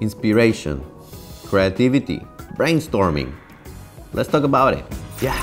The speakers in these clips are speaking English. inspiration, creativity, brainstorming. Let's talk about it. Yeah.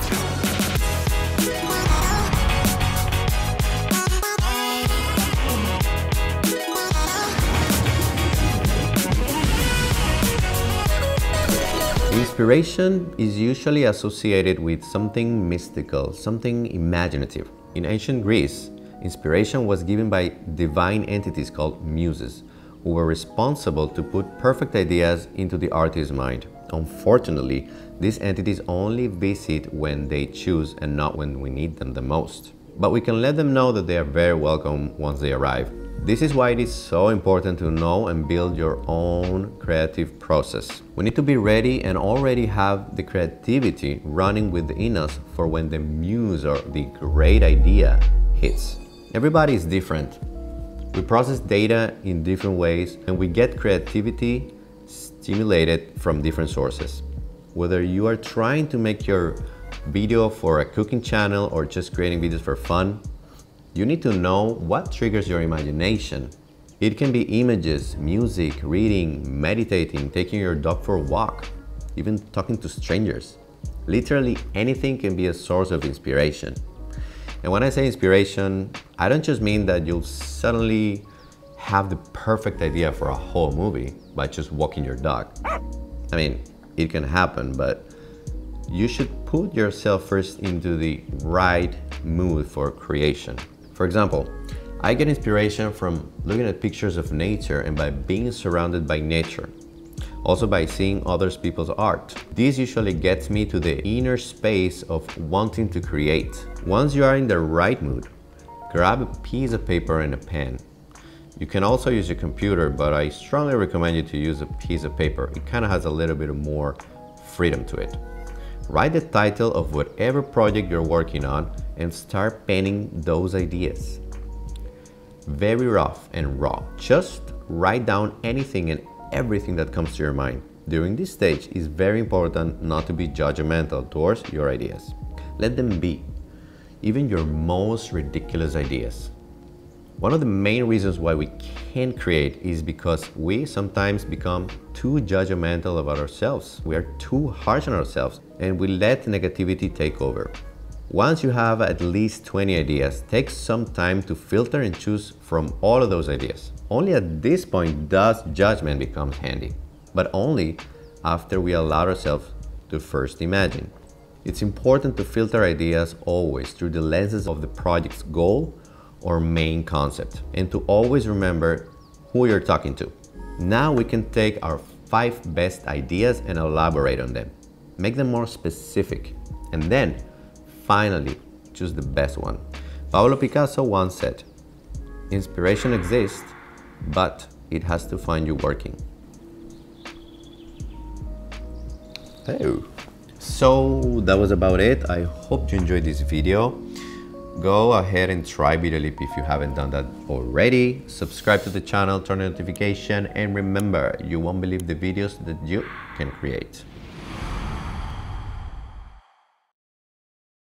Inspiration is usually associated with something mystical, something imaginative. In ancient Greece, inspiration was given by divine entities called muses, who were responsible to put perfect ideas into the artist's mind. Unfortunately, these entities only visit when they choose and not when we need them the most. But we can let them know that they are very welcome once they arrive. This is why it is so important to know and build your own creative process. We need to be ready and already have the creativity running within us for when the muse or the great idea hits. Everybody is different. We process data in different ways and we get creativity stimulated from different sources. Whether you are trying to make your video for a cooking channel or just creating videos for fun, you need to know what triggers your imagination. It can be images, music, reading, meditating, taking your dog for a walk, even talking to strangers. Literally anything can be a source of inspiration. And when I say inspiration, I don't just mean that you'll suddenly have the perfect idea for a whole movie by just walking your dog. I mean, it can happen, but you should put yourself first into the right mood for creation. For example, I get inspiration from looking at pictures of nature and by being surrounded by nature. Also by seeing other people's art. This usually gets me to the inner space of wanting to create. Once you are in the right mood, grab a piece of paper and a pen. You can also use your computer, but I strongly recommend you to use a piece of paper. It kind of has a little bit more freedom to it. Write the title of whatever project you're working on and start penning those ideas. Very rough and raw. Just write down anything and everything that comes to your mind. During this stage, it's very important not to be judgmental towards your ideas. Let them be, even your most ridiculous ideas. One of the main reasons why we can't create is because we sometimes become too judgmental about ourselves. We are too harsh on ourselves and we let negativity take over. Once you have at least 20 ideas, take some time to filter and choose from all of those ideas. Only at this point does judgment become handy, but only after we allow ourselves to first imagine. It's important to filter ideas always through the lenses of the project's goal or main concept, and to always remember who you're talking to. Now we can take our 5 best ideas and elaborate on them. Make them more specific, and then finally choose the best one. Pablo Picasso once said, "Inspiration exists, but it has to find you working." Oh. So that was about it. I hope you enjoyed this video. Go ahead and try Videoleap if you haven't done that already. Subscribe to the channel, turn on notification, and remember, you won't believe the videos that you can create.